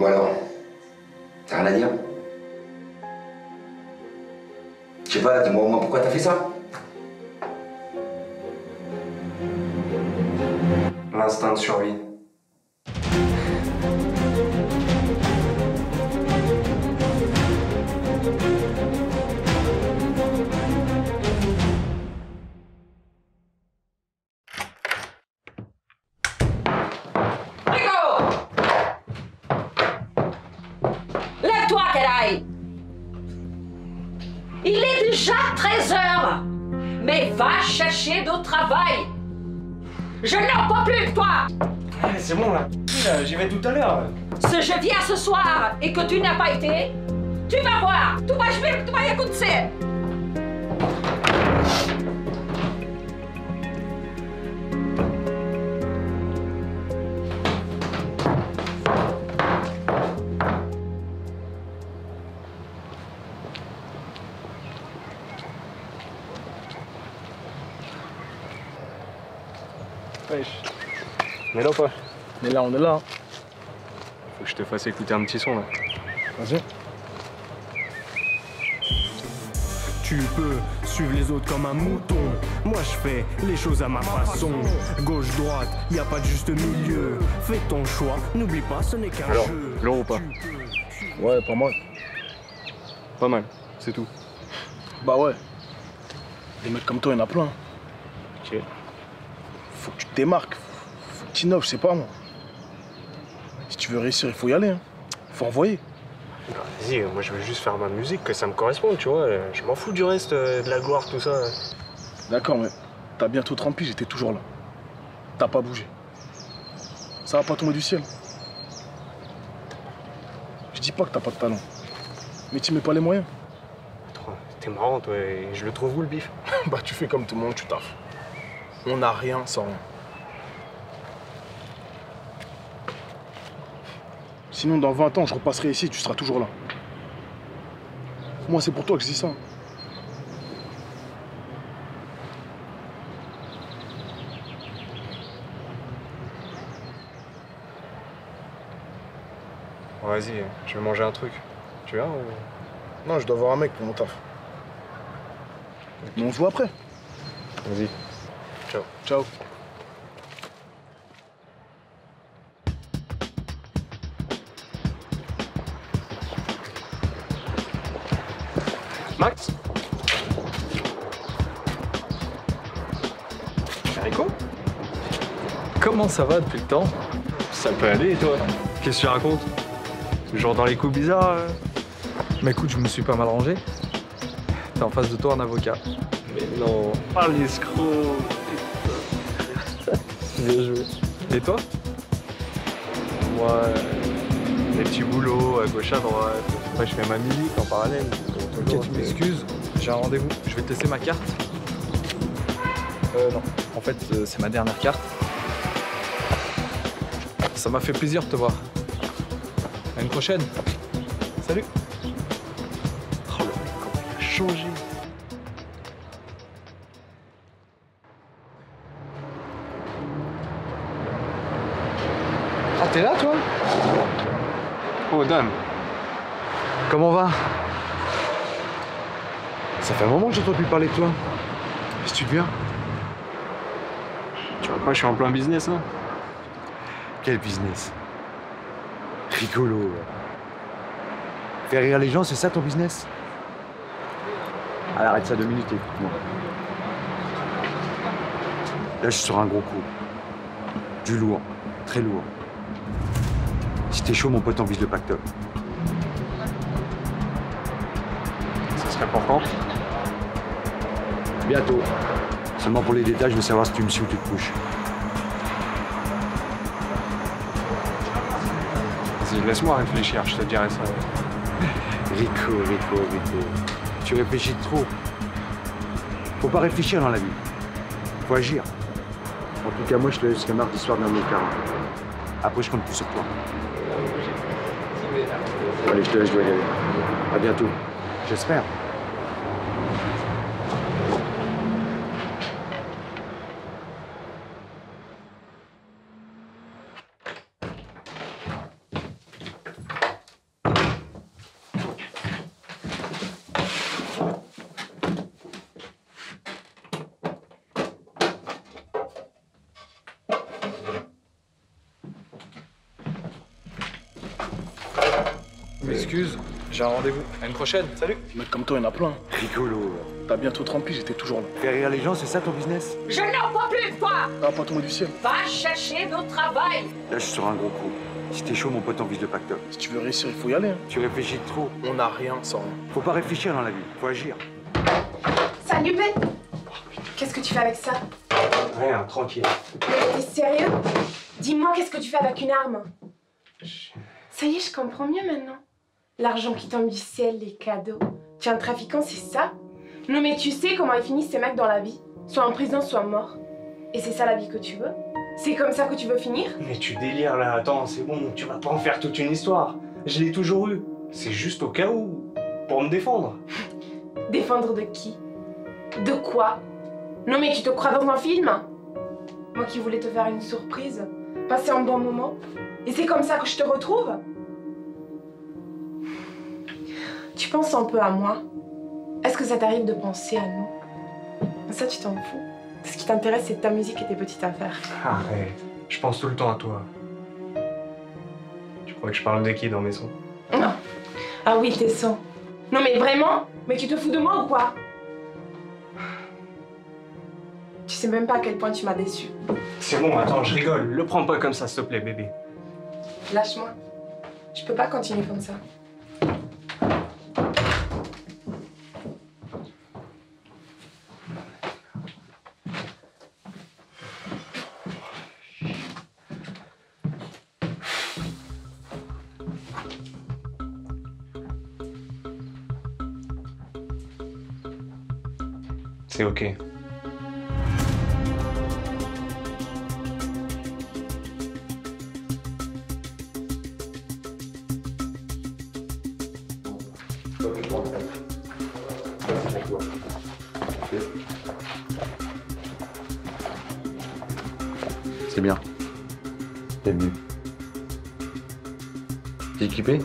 Bon alors, t'as rien à dire? Je sais pas, dis-moi au moins pourquoi t'as fait ça? L'instinct de survie. Il est déjà 13 h, mais va chercher d'autres travail. Je n'en peux plus de toi. C'est bon là, j'y vais tout à l'heure. Si je viens ce soir et que tu n'as pas été, tu vas voir. Tu vas jouer, tu vas écouter. On est là ou pas? On est là. Hein. Faut que je te fasse écouter un petit son là. Vas-y. Tu peux suivre les autres comme un mouton. Moi je fais les choses à ma façon. Gauche-droite, y a pas de juste milieu. Fais ton choix, n'oublie pas, ce n'est qu'un jeu. Lourd ou pas? Ouais, pas mal. Pas mal, c'est tout. Bah ouais. Des mecs comme toi, y'en a plein. Ok. Faut que tu te démarques, faut que tu innoves, je sais pas moi. Si tu veux réussir, il faut y aller, hein. Faut envoyer. Bah, vas-y, moi je veux juste faire ma musique, que ça me corresponde, tu vois. Je m'en fous du reste, de la gloire, tout ça. D'accord, mais t'as bientôt 30 piges, j'étais toujours là. T'as pas bougé. Ça va pas tomber du ciel. Je dis pas que t'as pas de talent, mais tu mets pas les moyens. T'es marrant, toi, et je le trouve où le bif? Bah tu fais comme tout le monde, tu taffes. On n'a rien sans rien. Sinon, dans 20 ans, je repasserai ici et tu seras toujours là. Moi, c'est pour toi que je dis ça. Bon, vas-y, je vais manger un truc. Tu vas ou... Non, je dois voir un mec pour mon taf. Mais on se voit après. Vas-y. Ciao. Ciao. Max? Rico? Comment ça va depuis le temps? Ça peut aller et toi? Qu'est-ce que tu racontes? Genre dans les coups bizarres? Mais écoute, je me suis pas mal rangé. T'es en face de toi un avocat. Mais non. Ah l'escroc! Bien joué. Et toi? Moi, des petits boulots à gauche à droite. Après, je fais ma musique en parallèle. Ok, tu m'excuses, j'ai un rendez-vous. Je vais te laisser ma carte. Non. En fait, c'est ma dernière carte. Ça m'a fait plaisir de te voir. À une prochaine. Salut. Oh le mec, comment il a changé. T'es là, toi? Oh, Dan. Comment on va? Ça fait un moment que j'entends plus parler de toi. Qu'est-ce que tu deviens? Tu vois pas, je suis en plein business, là. Quel business? Rigolo, là. Faire rire les gens, c'est ça, ton business? Allez, arrête ça 2 minutes, écoute-moi. Là, je suis sur un gros coup. Du lourd. Très lourd. Si t'es chaud, mon pote, on vise le pactole. Ça serait pour quand? Bientôt. Seulement pour les détails, je veux savoir si tu me suis ou tu te couches. Vas-y, laisse-moi réfléchir, je te dirai ça. Rico. Tu réfléchis trop. Faut pas réfléchir dans la vie. Faut agir. En tout cas, moi, je te laisse jusqu'à mardi soir dans mes carreaux. Après, je compte plus sur toi. Allez, je te laisse, je dois y aller. À bientôt. J'espère. m'excuse, j'ai un rendez-vous. À une prochaine, salut. Mec comme toi, il y en a plein. Rigolo. T'as bientôt 30 piges, j'étais toujours là. Faire rire les gens, c'est ça ton business? Je n'en peux plus de toi. Ah, pas tombé du ciel. Va chercher notre travail. Là, je suis sur un gros coup. Si t'es chaud, mon pote, en vise de pactole. Si tu veux réussir, il faut y aller. Hein. Tu réfléchis trop. On n'a rien sans rien. Faut pas réfléchir dans la vie, faut agir. Ça lui plaît. Qu'est-ce que tu fais avec ça? Rien, tranquille. T'es sérieux? Dis-moi, qu'est-ce que tu fais avec une arme? Ça y est, je comprends mieux maintenant. L'argent qui tombe du ciel, les cadeaux. Tu es un trafiquant, c'est ça? Non mais tu sais comment ils finissent ces mecs dans la vie. Soit en prison, soit mort. Et c'est ça la vie que tu veux? C'est comme ça que tu veux finir? Mais tu délires là, attends, c'est bon, tu vas pas en faire toute une histoire. Je l'ai toujours eu. C'est juste au cas où, pour me défendre. Défendre de qui? De quoi? Non mais tu te crois dans un film? Moi qui voulais te faire une surprise, passer un bon moment, et c'est comme ça que je te retrouve? Tu penses un peu à moi? Est-ce que ça t'arrive de penser à nous? Ça tu t'en fous. Ce qui t'intéresse c'est ta musique et tes petites affaires. Arrête, je pense tout le temps à toi. Tu crois que je parle de qui dans mes sons? Non. Ah oui, tes sons. Non mais vraiment? Mais tu te fous de moi ou quoi? Tu sais même pas à quel point tu m'as déçu. C'est bon, attends, je rigole. Le prends pas comme ça, s'il te plaît, bébé. Lâche-moi. Je peux pas continuer comme ça. C'est ok. C'est bien. T'es mieux. T'es équipé?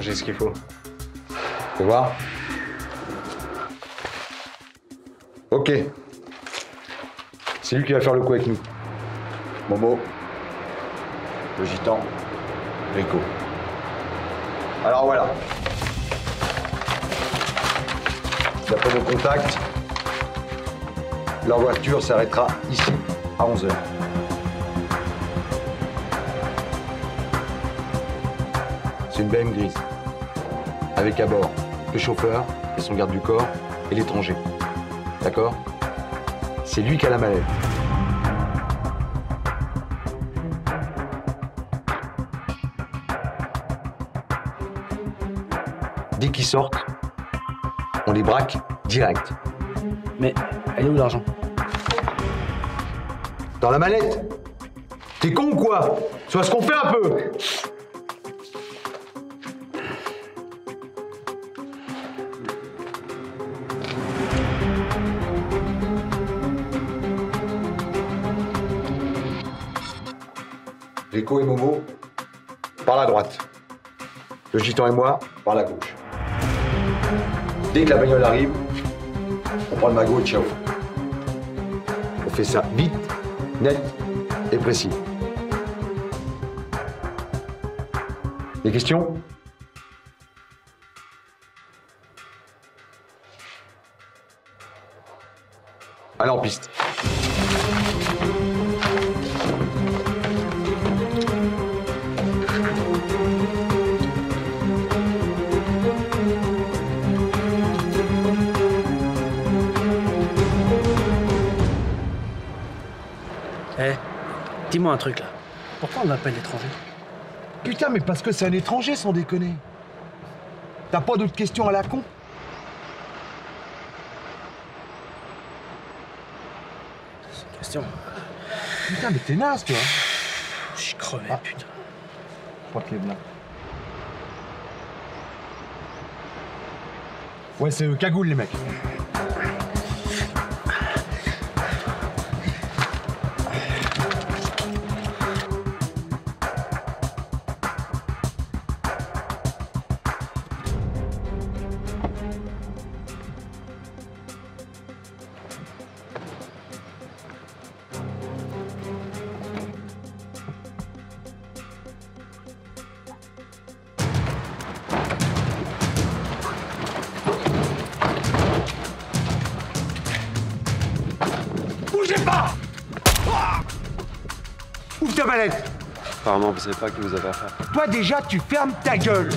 J'ai ce qu'il faut. Faut voir. Ok. C'est lui qui va faire le coup avec nous. Momo, le gitan, Rico. Alors voilà. D'après nos contacts, leur voiture s'arrêtera ici à 11h. C'est une BM grise, avec à bord le chauffeur et son garde du corps et l'étranger. D'accord? C'est lui qui a la mallette. Dès qu'ils sortent, on les braque direct. Mais elle est où l'argent? Dans la mallette? T'es con ou quoi? Sois ce qu'on fait un peu! Rico et Momo, par la droite. Le gitan et moi, par la gauche. Dès que la bagnole arrive, on prend le magot et ciao. On fait ça vite, net et précis. Des questions? Allez, en piste. Dis-moi un truc là, pourquoi on l'appelle l'étranger? Putain mais parce que c'est un étranger sans déconner. T'as pas d'autres questions à la con? C'est une question. Putain mais t'es naze toi. Je suis crevé putain. Je crois que les blancs. Ouais c'est cagoule les mecs. Ouvre ta mallette. Apparemment, vous savez pas que vous avez à faire. Toi, déjà, tu fermes ta gueule.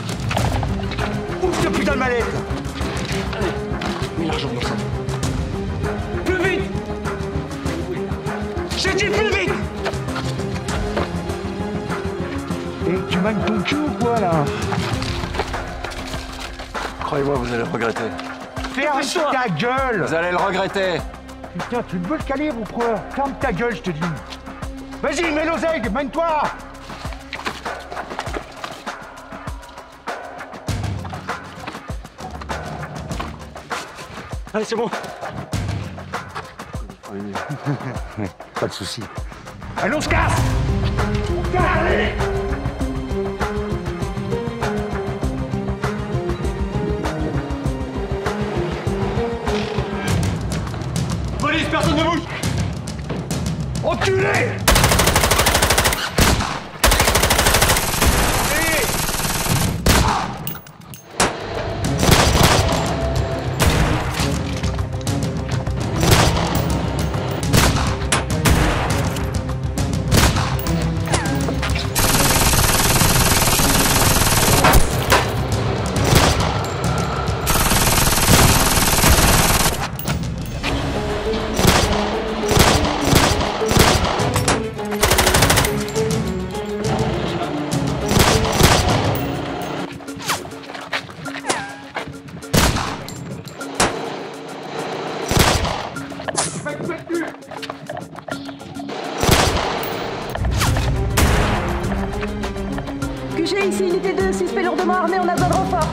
Ouvre ce putain de mallette. Allez, mets l'argent dans ça. Plus vite. J'ai dit plus vite. Et tu manges ton cul ou quoi, là? Croyez-moi, vous allez le regretter. Ferme ta gueule. Vous allez le regretter. Putain, tu veux le calibre ou quoi? Ferme ta gueule, je te dis. Vas-y, mets l'oseille, mène-toi! Allez, c'est bon. Pas de soucis. Allez, on se casse! On se casse, allez! Police, personne ne bouge! Enculé! QG, ici unité 2, suspect lourdement armé, on a besoin de renfort.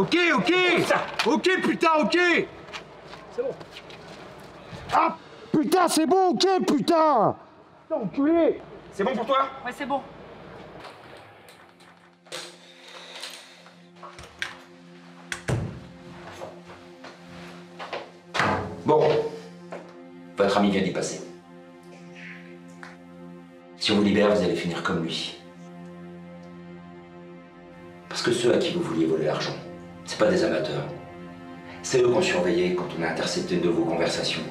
Ok, ok, putain, ok. C'est bon. Ah, putain, c'est bon, ok, putain. Putain, enculé. C'est bon pour toi? Ouais, c'est bon. Bon, votre ami vient d'y passer. Si on vous libère, vous allez finir comme lui. Parce que ceux à qui vous vouliez voler l'argent, c'est pas des amateurs. C'est eux qu'on surveillait quand on a intercepté de vos conversations.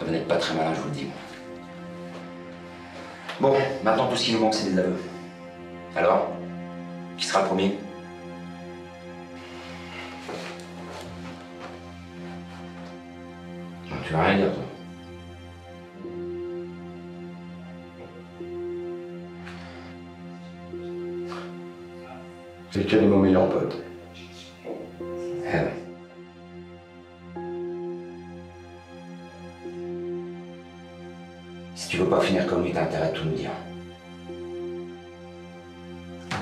Vous n'êtes pas très malin, je vous le dis. Bon, maintenant tout ce qui nous manque, c'est des aveux. Alors, qui sera le premier? Non, tu vas rien dire, toi. C'est quel est mon meilleur pote? Si tu veux pas finir comme lui, t'as intérêt à tout nous dire.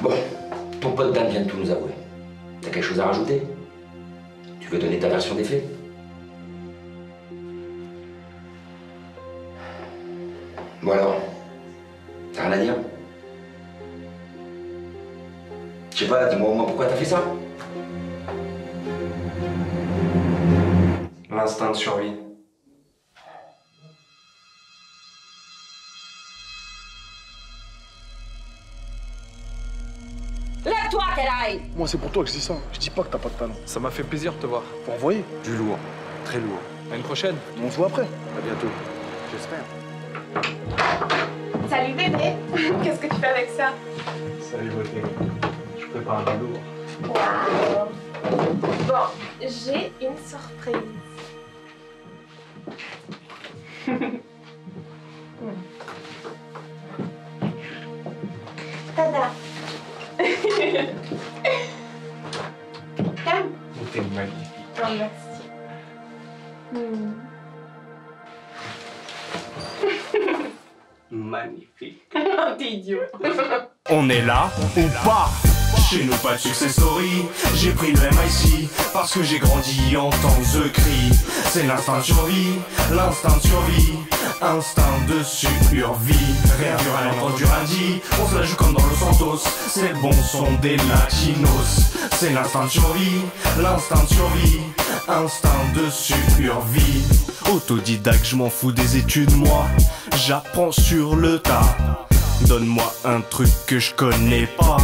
Bon, ton pote Dan vient de tout nous avouer. T'as quelque chose à rajouter? Tu veux donner ta version des faits? Bon alors, t'as rien à dire? Je sais pas, dis-moi au moins pourquoi t'as fait ça? L'instinct de survie. Lève-toi, Keraï! Moi, c'est pour toi que je dis ça. Je dis pas que t'as pas de talent. Ça m'a fait plaisir de te voir. Faut envoyer? Du lourd. Très lourd. À une prochaine. On se voit après. À bientôt. J'espère. Salut, bébé! Qu'est-ce que tu fais avec ça? Salut, beauté. Je prépare du lourd. Wow. Bon, j'ai une surprise. Tada. Calme. T'es magnifique. Oh, merci. Magnifique. Oh, t'es idiot. On est là ou pas? Chez nous pas de success story. J'ai pris le MIC parce que j'ai grandi en tant que The Cri. C'est l'instinct de survie, l'instinct de survie, instinct de survie. Rien dur à l'entendre du lundi, on se la joue comme dans Los Santos. C'est le bon son des latinos. C'est l'instinct de survie, l'instinct de survie, instinct de survie. Autodidacte, je m'en fous des études, moi j'apprends sur le tas. Donne-moi un truc que je connais pas,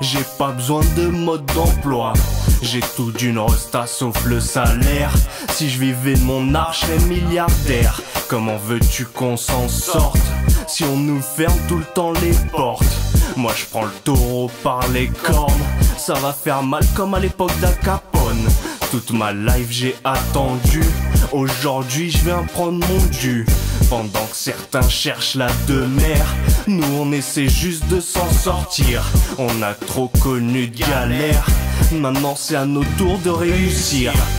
j'ai pas besoin de mode d'emploi. J'ai tout d'une resta sauf le salaire. Si je vivais mon arche est milliardaire. Comment veux-tu qu'on s'en sorte si on nous ferme tout le temps les portes? Moi je prends le taureau par les cornes, ça va faire mal comme à l'époque d'Al Capone. Toute ma life j'ai attendu, aujourd'hui je viens prendre mon dû. Pendant que certains cherchent la demeure, nous on essaie juste de s'en sortir. On a trop connu de galères, maintenant c'est à nos tours de réussir.